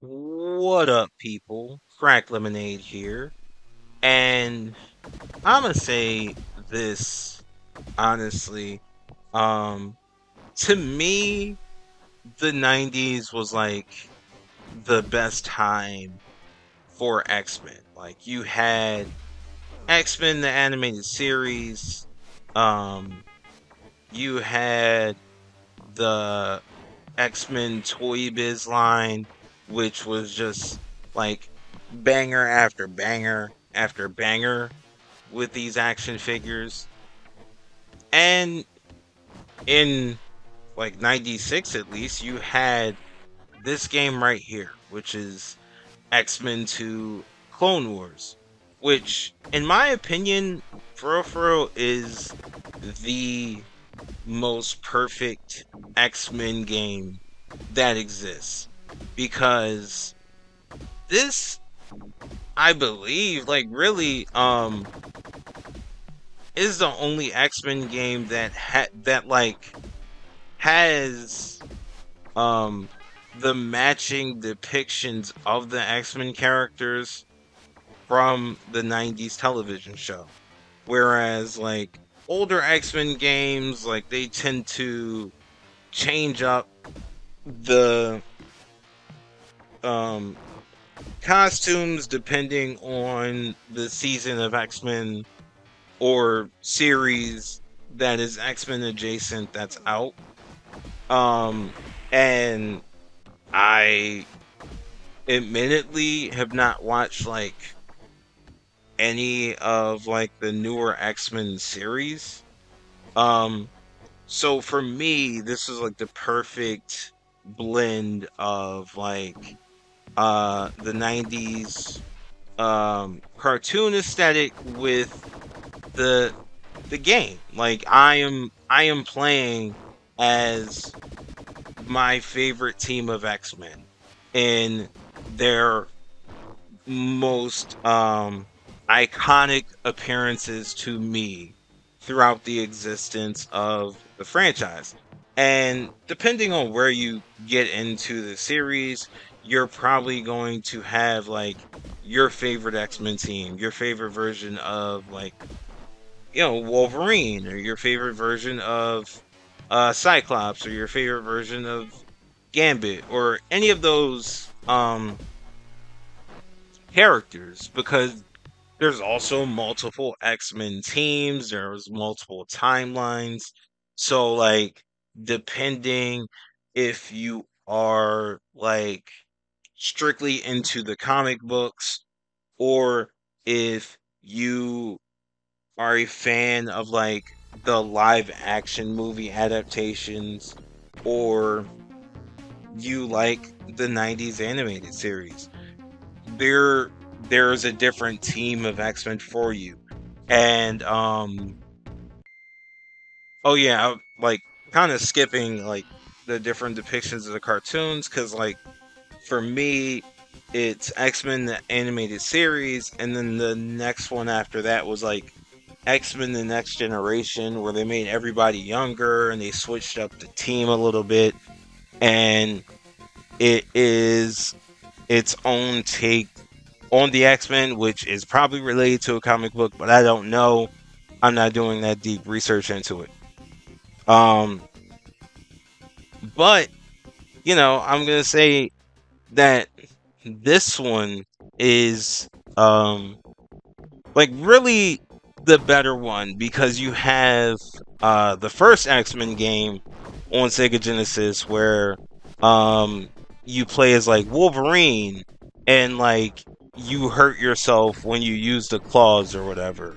What up, people? Crack Lemonade here, and I'm gonna say this honestly. To me, the '90s was like the best time for X-Men. Like, you had X-Men The Animated Series, you had the X-Men Toy Biz line, which was just like banger after banger after banger with these action figures. And in like '96, at least, you had this game right here, which is X-Men 2 Clone Wars, which in my opinion, Frofro is the most perfect X-Men game that exists. Because this, I believe, like, really, is the only X-Men game that has the matching depictions of the X-Men characters from the '90s television show. Whereas, like, older X-Men games, like, they tend to change up the costumes depending on the season of X-Men or series that is X-Men adjacent that's out. And I admittedly have not watched like any of like the newer X-Men series. So for me, this is like the perfect blend of like the '90s cartoon aesthetic with the game. Like, I am playing as my favorite team of X-Men in their most iconic appearances to me throughout the existence of the franchise. And depending on where you get into the series, you're probably going to have like your favorite X-Men team, your favorite version of, like, you know, Wolverine, or your favorite version of Cyclops, or your favorite version of Gambit, or any of those characters, because there's also multiple X-Men teams, there's multiple timelines. So like, depending if you are like strictly into the comic books, or if you are a fan of like the live action movie adaptations, or you like the '90s animated series, there's a different team of X-Men for you. And oh yeah, like, kind of skipping like the different depictions of the cartoons, because like, for me, it's X-Men The Animated Series, and then the next one after that was like X-Men The Next Generation, where they made everybody younger and they switched up the team a little bit, and it is its own take on the X-Men, which is probably related to a comic book, but I don't know, I'm not doing that deep research into it. But, you know, I'm going to say that this one is, like, really the better one, because you have the first X-Men game on Sega Genesis, where you play as, like, Wolverine, and, like, you hurt yourself when you use the claws or whatever.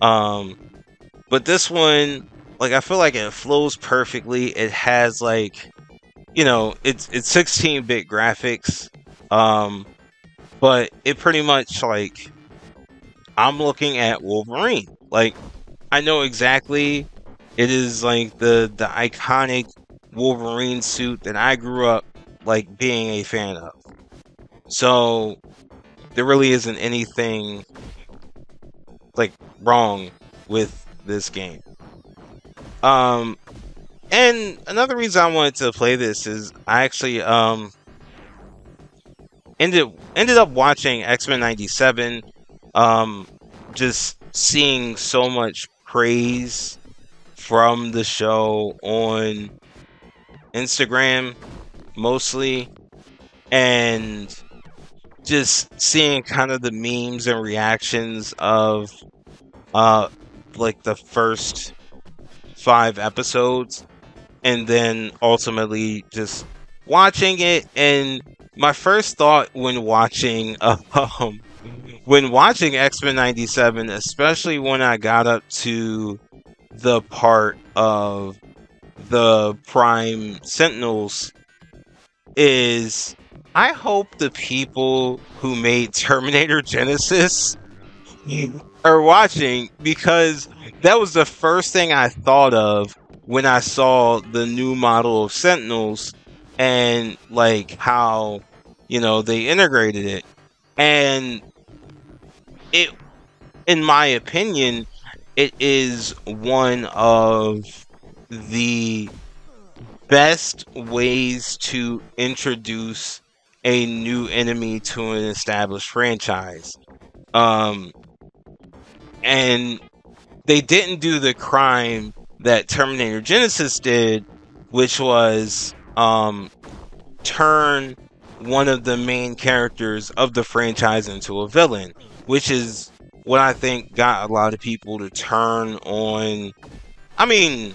But this one, like, I feel like it flows perfectly. It has, like, you know, it's 16-bit graphics, but it pretty much, like, I'm looking at Wolverine. Like, I know exactly, it is like the iconic Wolverine suit that I grew up like being a fan of. So there really isn't anything like wrong with this game. And another reason I wanted to play this is I actually ended up watching X-Men '97, just seeing so much praise from the show on Instagram mostly, and just seeing kind of the memes and reactions of like the first 5 episodes, and then ultimately just watching it. And my first thought when watching X-Men '97, especially when I got up to the part of the Prime Sentinels, is I hope the people who made Terminator Genisys are watching, because that was the first thing I thought of when I saw the new model of Sentinels and like how, you know, they integrated it. And it, in my opinion, it is one of the best ways to introduce a new enemy to an established franchise. And they didn't do the crime that Terminator Genisys did, which was turn one of the main characters of the franchise into a villain, which is what I think got a lot of people to turn on. I mean,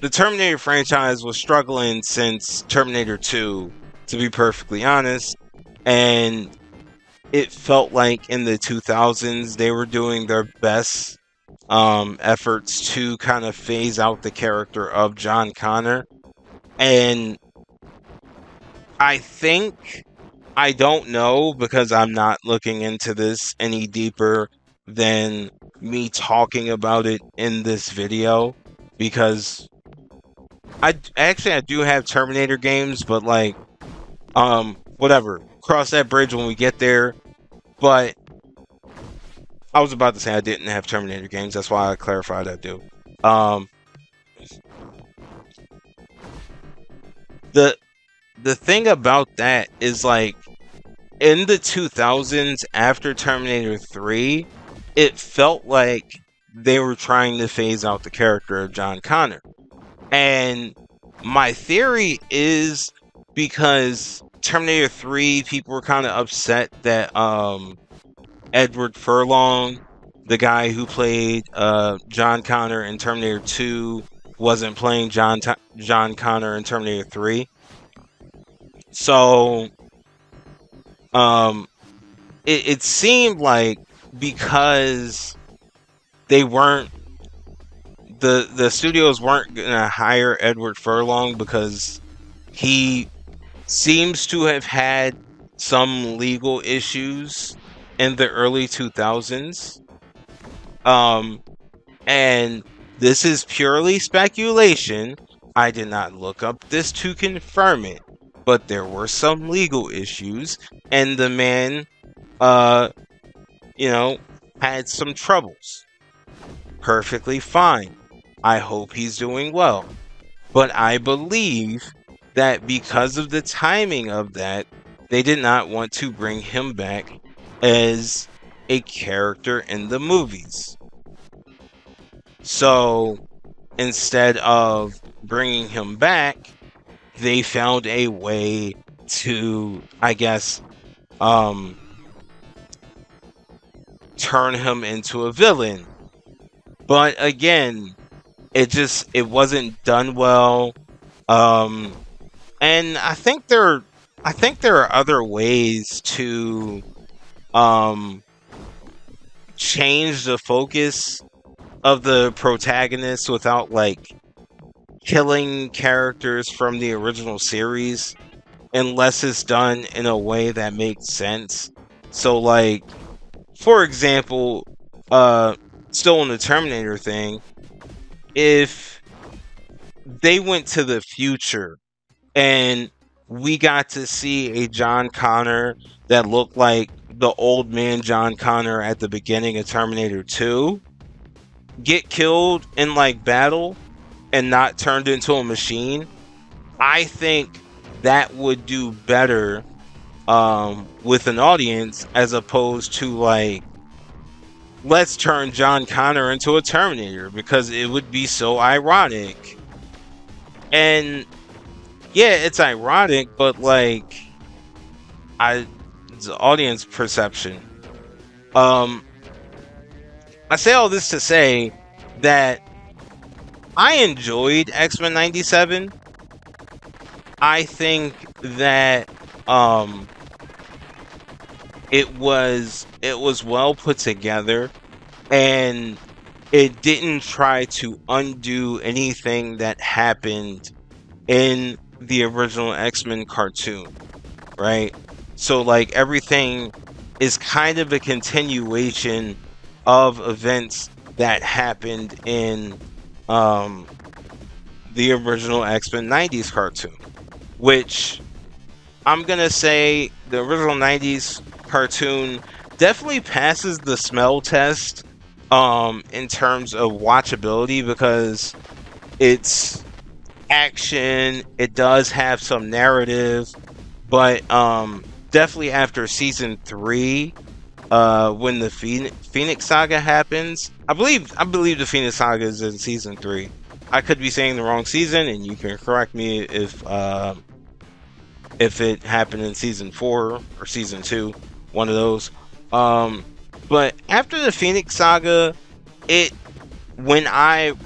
the Terminator franchise was struggling since Terminator 2, to be perfectly honest, and it felt like in the 2000s they were doing their best efforts to kind of phase out the character of John Connor. And I think, I don't know, because I'm not looking into this any deeper than me talking about it in this video, because I do have Terminator games, but like, whatever, cross that bridge when we get there. But I was about to say I didn't have Terminator games, that's why I clarified I do. The thing about that is, like, in the 2000s after Terminator 3, it felt like they were trying to phase out the character of John Connor. And my theory is because Terminator 3, people were kind of upset that Edward Furlong, the guy who played John Connor in Terminator 2, wasn't playing John Connor in Terminator 3. So it seemed like because they weren't, the studios weren't gonna hire Edward Furlong because he seems to have had some legal issues in the early 2000s. And this is purely speculation. I did not look up this to confirm it, but there were some legal issues, and the man, you know, had some troubles. Perfectly fine. I hope he's doing well. But I believe that because of the timing of that, they did not want to bring him back as a character in the movies. So instead of bringing him back, they found a way to, I guess, turn him into a villain. But again, it wasn't done well. And I think there are other ways to change the focus of the protagonist without, like, killing characters from the original series, unless it's done in a way that makes sense. So, like, for example, still on the Terminator thing, if they went to the future and we got to see a John Connor that looked like the old man John Connor at the beginning of Terminator 2 get killed in, like, battle and not turned into a machine, I think that would do better with an audience, as opposed to like, let's turn John Connor into a Terminator, because it would be so ironic. And yeah, it's ironic, but like, it's audience perception. I say all this to say that I enjoyed X-Men '97. I think that it was well put together, and it didn't try to undo anything that happened in the original X-Men cartoon, right? So like, everything is kind of a continuation of events that happened in the original X-Men 90s cartoon, which I'm gonna say the original 90s cartoon definitely passes the smell test in terms of watchability, because it's action, it does have some narrative, but definitely after season 3, when the Phoenix Saga happens, I believe the Phoenix Saga is in season 3. I could be saying the wrong season, and you can correct me if it happened in season 4 or season 2, one of those. But after the Phoenix Saga, when I last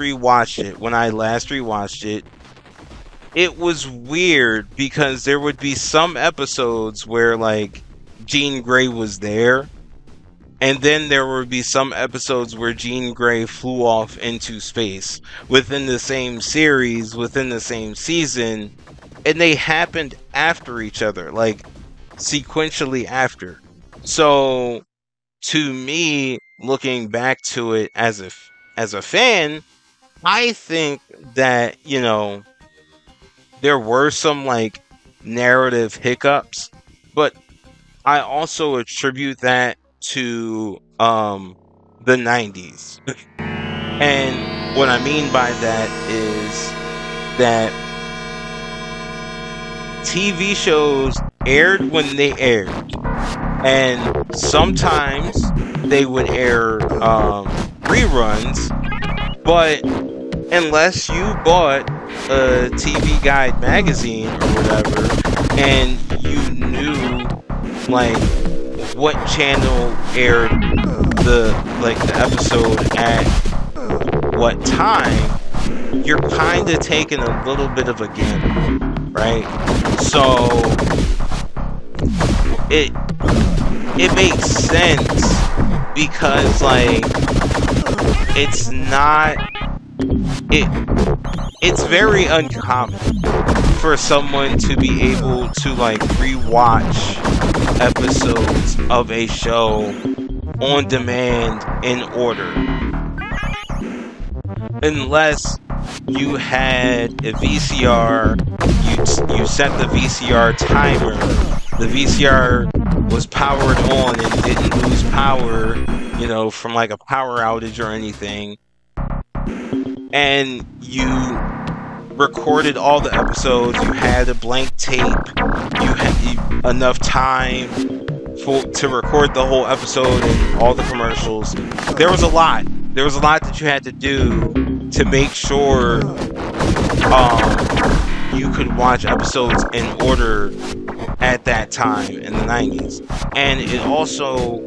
rewatched it, it was weird, because there would be some episodes where like Jean Grey was there, and then there would be some episodes where Jean Grey flew off into space within the same series, within the same season, and they happened after each other, like sequentially after. So to me, looking back to it as a fan, I think that, you know, there were some like narrative hiccups, but I also attribute that to the 90s. And what I mean by that is that TV shows aired when they aired, and sometimes they would air reruns, but unless you bought a TV Guide magazine or whatever, and you knew like what channel aired the episode at what time, you're kind of taking a little bit of a gamble, right? So it makes sense, because like, it's not, it's very uncommon for someone to be able to like rewatch episodes of a show on demand in order, unless you had a VCR, you set the VCR timer, the VCR was powered on and didn't lose power, you know, from like a power outage or anything, and you recorded all the episodes, you had a blank tape, you had enough time to record the whole episode and all the commercials. There was a lot that you had to do to make sure you could watch episodes in order at that time in the 90s. And it also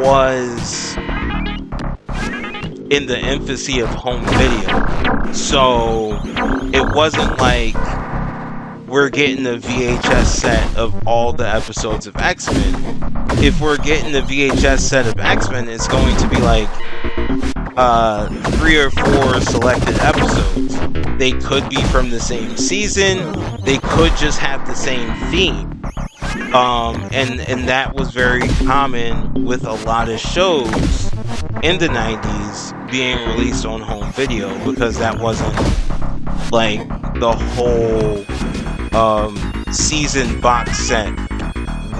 was in the infancy of home video, so it wasn't like we're getting a VHS set of all the episodes of X-Men. If we're getting a VHS set of X-Men, it's going to be like 3 or 4 selected episodes. They could be from the same season, they could just have the same theme, and that was very common with a lot of shows in the 90s being released on home video, because that wasn't like the whole season box set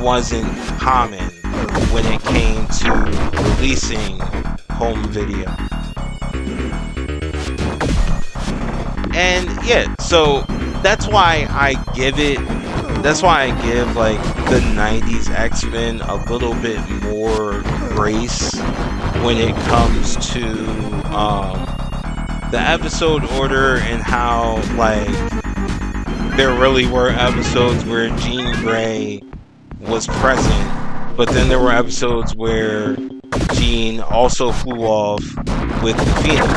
wasn't common when it came to releasing home video. And yeah, so that's why I give it that's why I give like the 90s X-Men a little bit more grace when it comes to the episode order and how like there really were episodes where Jean Grey was present, but then there were episodes where Jean also flew off with the Phoenix.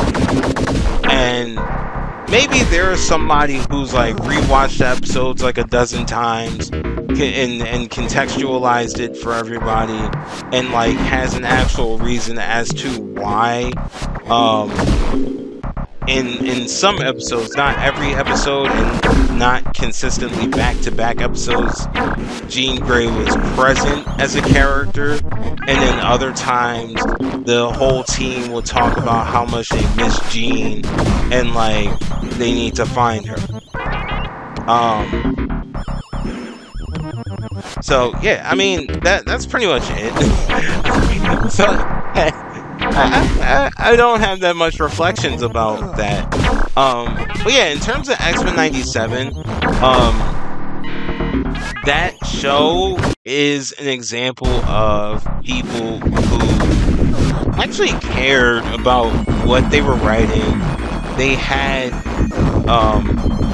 And maybe there is somebody who's like rewatched episodes like a dozen times and contextualized it for everybody and like has an actual reason as to why in some episodes, not every episode and not consistently back-to-back episodes, Jean Grey was present as a character, and then other times the whole team will talk about how much they miss Jean and like they need to find her. So yeah, I mean that's pretty much it. So I don't have that much reflections about that. But yeah, in terms of X-Men '97, that show is an example of people who actually cared about what they were writing. They had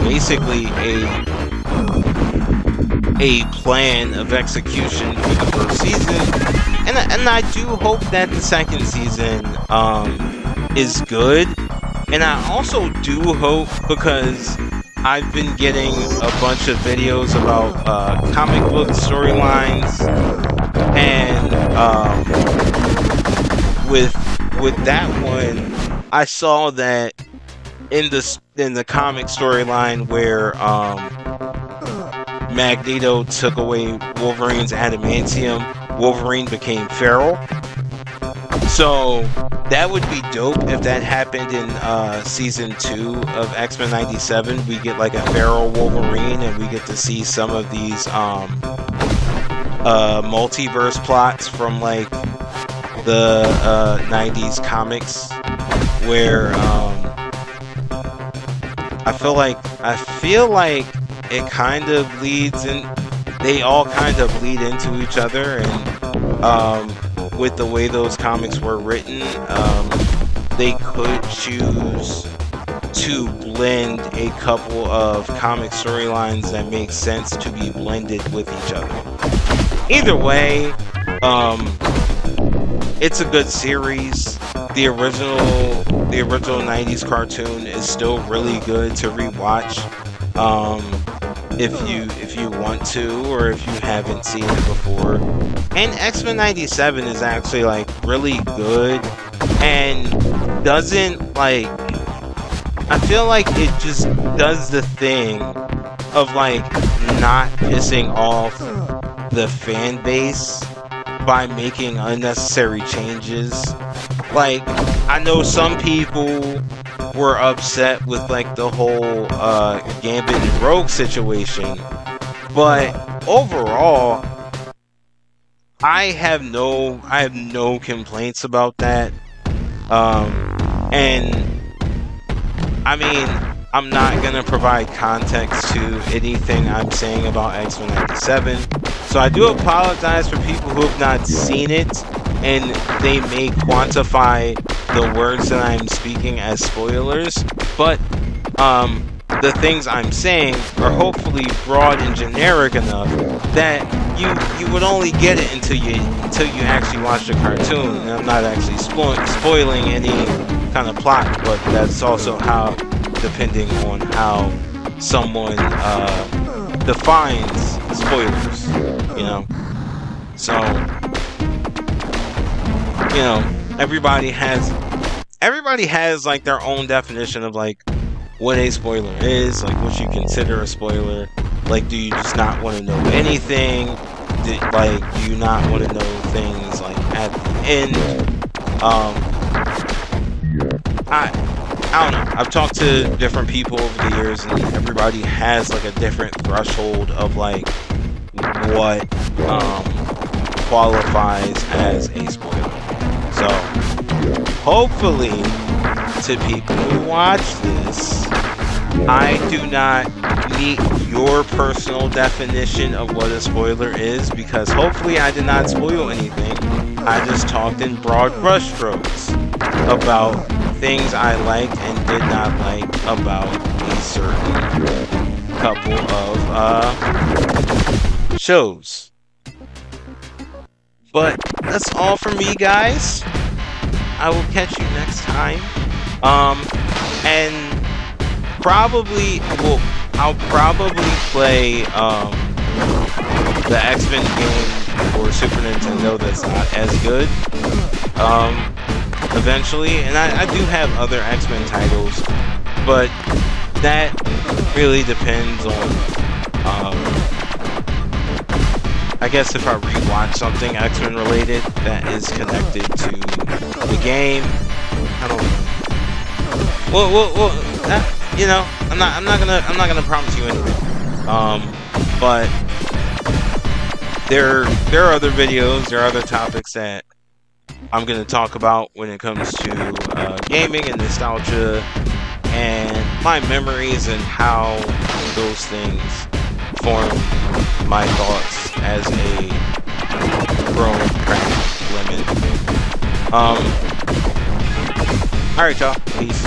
basically a plan of execution for the first season. And I do hope that the second season is good. And I also do hope, because I've been getting a bunch of videos about comic book storylines, and with that one, I saw that in the comic storyline where Magneto took away Wolverine's adamantium, Wolverine became feral. So that would be dope if that happened in season 2 of X-Men '97. We get like a feral Wolverine and we get to see some of these multiverse plots from like the 90s comics, where I feel like it kind of leads in. They all kind of bleed into each other, and with the way those comics were written, they could choose to blend a couple of comic storylines that make sense to be blended with each other. Either way, it's a good series. The original 90s cartoon is still really good to rewatch. If you want to, or if you haven't seen it before. And X-Men '97 is actually like really good, and doesn't like, I feel like it just does the thing of like not pissing off the fan base by making unnecessary changes. Like, I know some people were upset with like the whole Gambit and Rogue situation, but overall I have no complaints about that. And I mean, I'm not gonna provide context to anything I'm saying about X-Men '97, so I do apologize for people who have not seen it and they may quantify the words that I'm speaking as spoilers, but the things I'm saying are hopefully broad and generic enough that you would only get it until you actually watch the cartoon. And I'm not actually spoiling any kind of plot, but that's also how, depending on how someone defines spoilers, you know. So, you know, everybody has like their own definition of like what a spoiler is, like what you consider a spoiler. Like, do you just not want to know anything? Do you not want to know things like at the end? I don't know. I've talked to different people over the years, and everybody has like a different threshold of like what qualifies as a spoiler. So, hopefully, to people who watch this, I do not meet your personal definition of what a spoiler is, because hopefully I did not spoil anything. I just talked in broad brushstrokes about things I liked and did not like about a certain couple of shows. But that's all for me, guys. I will catch you next time. And probably, well, I'll probably play the X-Men game for Super Nintendo that's not as good eventually. And I do have other X-Men titles, but that really depends on I guess if I rewatch something X-Men related that is connected to the game. I don't know. Well, you know, I'm not gonna promise you anything. But there are other videos, there are other topics that I'm gonna talk about when it comes to gaming and nostalgia and my memories and how those things form my thoughts as a grown cracked lemon. Alright y'all, peace.